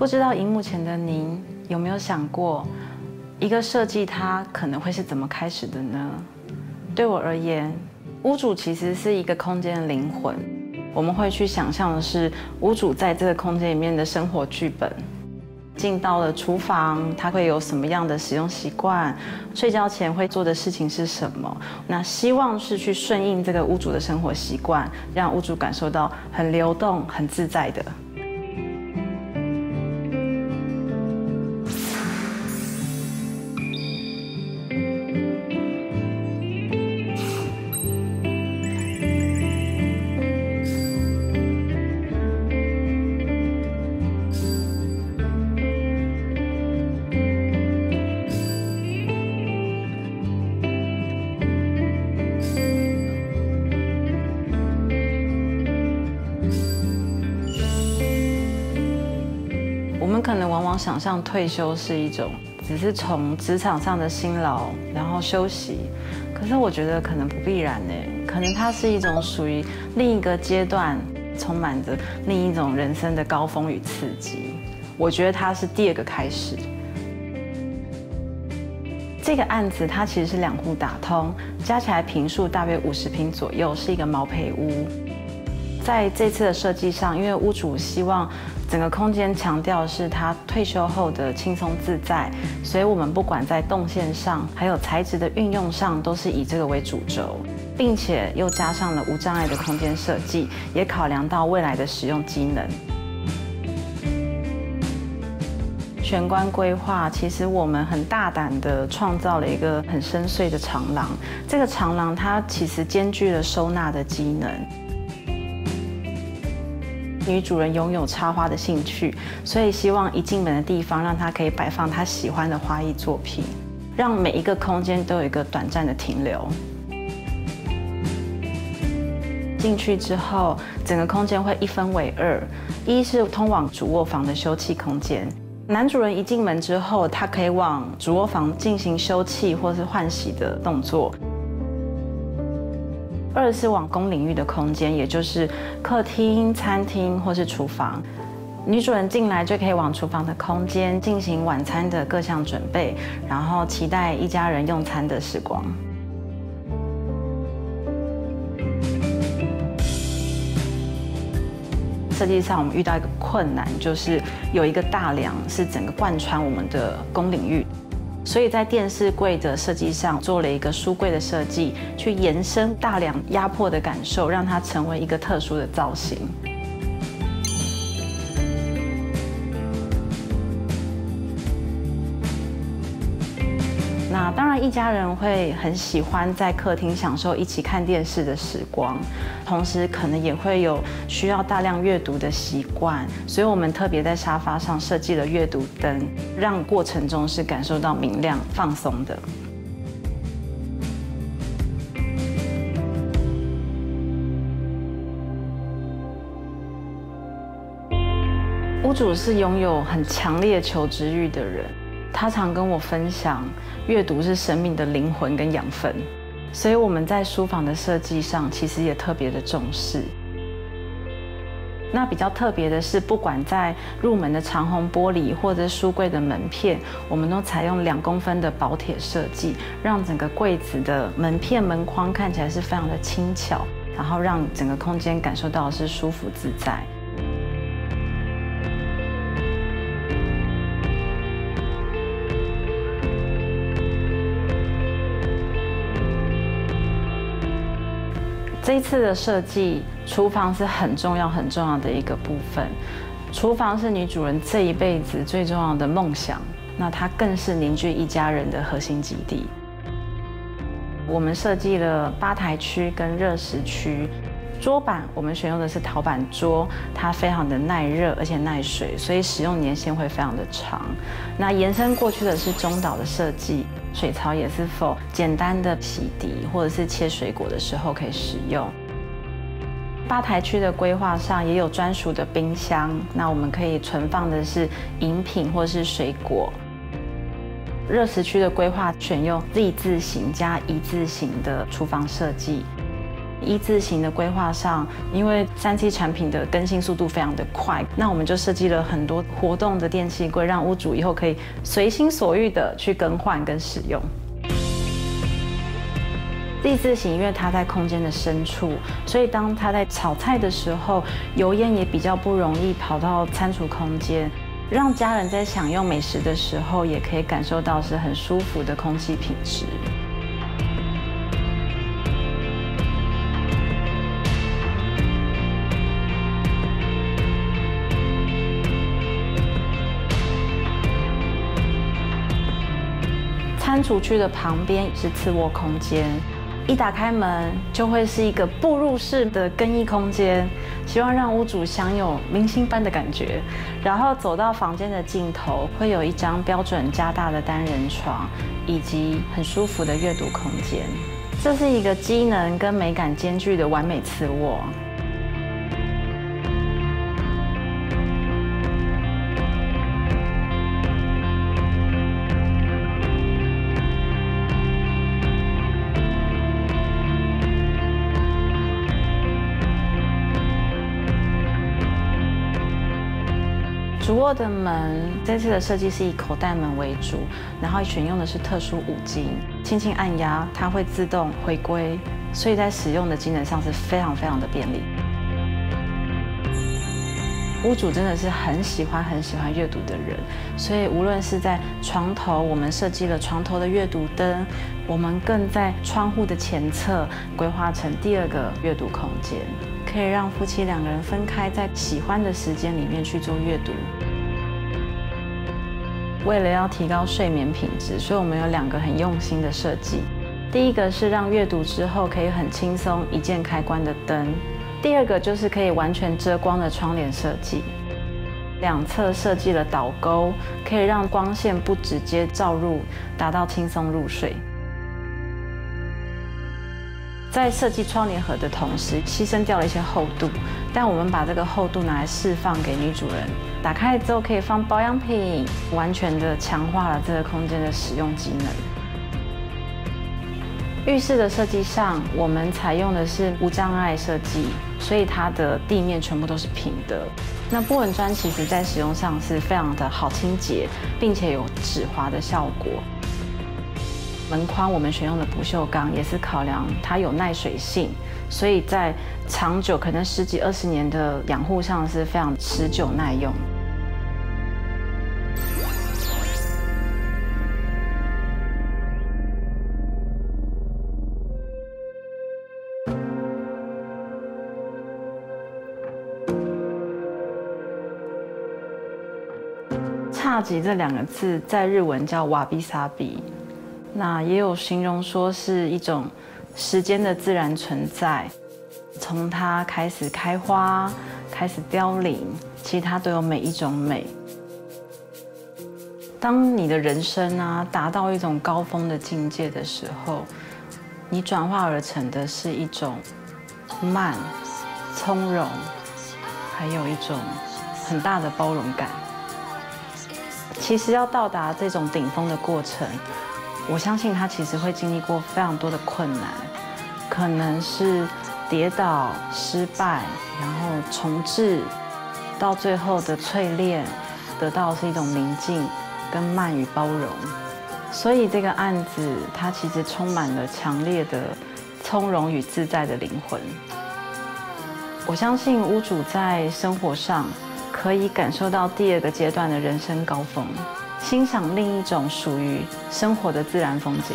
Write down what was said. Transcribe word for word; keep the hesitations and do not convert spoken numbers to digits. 不知道荧幕前的您有没有想过，一个设计它可能会是怎么开始的呢？对我而言，屋主其实是一个空间的灵魂，我们会去想象的是屋主在这个空间里面的生活剧本。 进到了厨房，他会有什么样的使用习惯？睡觉前会做的事情是什么？那希望是去顺应这个屋主的生活习惯，让屋主感受到很流动、很自在的。可能往往想象退休是一种，只是从职场上的辛劳，然后休息。可是我觉得可能不必然诶，可能它是一种属于另一个阶段，充满着另一种人生的高峰与刺激。我觉得它是第二个开始。这个案子它其实是两户打通，加起来坪数大约五十坪左右，是一个毛坯屋。 在这次的设计上，因为屋主希望整个空间强调是他退休后的轻松自在，所以我们不管在动线上，还有材质的运用上，都是以这个为主轴，并且又加上了无障碍的空间设计，也考量到未来的使用机能。玄关规划，其实我们很大胆地创造了一个很深邃的长廊，这个长廊它其实兼具了收纳的机能。 女主人拥有插花的兴趣，所以希望一进门的地方让她可以摆放她喜欢的花艺作品，让每一个空间都有一个短暂的停留。进去之后，整个空间会一分为二，一是通往主卧房的休憩空间。 男主人一进门之后，他可以往主卧房进行休憩或是换洗的动作。 二是往公领域的空间，也就是客厅、餐厅或是厨房。女主人进来就可以往厨房的空间进行晚餐的各项准备，然后期待一家人用餐的时光。设计上我们遇到一个困难，就是有一个大梁是整个贯穿我们的公领域。 所以在电视柜的设计上做了一个书柜的设计，去延伸大梁压迫的感受，让它成为一个特殊的造型。那当然，一家人会很喜欢在客厅享受一起看电视的时光，同时可能也会有需要大量阅读的习惯，所以我们特别在沙发上设计了阅读灯，让过程中是感受到明亮、放松的。屋主是拥有很强烈求知欲的人。 他常跟我分享，阅读是生命的灵魂跟养分，所以我们在书房的设计上其实也特别的重视。那比较特别的是，不管在入门的长虹玻璃或者书柜的门片，我们都采用两公分的薄铁设计，让整个柜子的门片门框看起来是非常的轻巧，然后让整个空间感受到的是舒服自在。 这一次的设计，厨房是很重要、很重要的一个部分。厨房是女主人这一辈子最重要的梦想，那它更是凝聚一家人的核心基地。我们设计了吧台区跟热食区，桌板我们选用的是陶板桌，它非常的耐热而且耐水，所以使用年限会非常的长。那延伸过去的是中岛的设计。 水槽也是否简单的洗涤或者是切水果的时候可以使用。吧台区的规划上也有专属的冰箱，那我们可以存放的是饮品或是水果。热食区的规划选用 Z 字形加一字形的厨房设计。一字型的规划上，因为三 C 产品的更新速度非常的快，那我们就设计了很多活动的电器柜，让屋主以后可以随心所欲的去更换跟使用。 地字型，因为它在空间的深处，所以当它在炒菜的时候，油烟也比较不容易跑到餐厨空间，让家人在享用美食的时候，也可以感受到是很舒服的空气品质。餐厨区的旁边是次臥空间。 一打开门就会是一个步入式的更衣空间，希望让屋主享有明星般的感觉。然后走到房间的尽头，会有一张标准加大的单人床，以及很舒服的阅读空间。这是一个机能跟美感兼具的完美次卧。 主卧的门，这次的设计是以口袋门为主，然后选用的是特殊五金，轻轻按压它会自动回归，所以在使用的机能上是非常非常的便利。屋主真的是很喜欢很喜欢阅读的人，所以无论是在床头，我们设计了床头的阅读灯，我们更在窗户的前侧规划成第二个阅读空间。 可以让夫妻两个人分开，在喜欢的时间里面去做阅读。为了要提高睡眠品质，所以我们有两个很用心的设计。第一个是让阅读之后可以很轻松一键开关的灯，第二个就是可以完全遮光的窗帘设计。两侧设计了导钩，可以让光线不直接照入，达到轻松入睡。 在设计窗帘盒的同时，牺牲掉了一些厚度，但我们把这个厚度拿来释放给女主人。打开之后可以放保养品，完全的强化了这个空间的使用机能。浴室的设计上，我们采用的是无障碍设计，所以它的地面全部都是平的。那波纹砖其实在使用上是非常的好清洁，并且有止滑的效果。 门框我们选用的不锈钢，也是考量它有耐水性，所以在长久可能十几二十年的养护上是非常持久耐用。侘寂这两个字在日文叫瓦比萨比。 那也有形容说是一种时间的自然存在，从它开始开花，开始凋零，其实它都有每一种美。当你的人生啊达到一种高峰的境界的时候，你转化而成的是一种慢、从容，还有一种很大的包容感。其实要到达这种顶峰的过程。 我相信他其实会经历过非常多的困难，可能是跌倒、失败，然后重置，到最后的淬炼，得到的是一种宁静、跟慢与包容。所以这个案子，它其实充满了强烈的从容与自在的灵魂。我相信屋主在生活上可以感受到第二个阶段的人生高峰。 欣赏另一种属于生活的自然风景。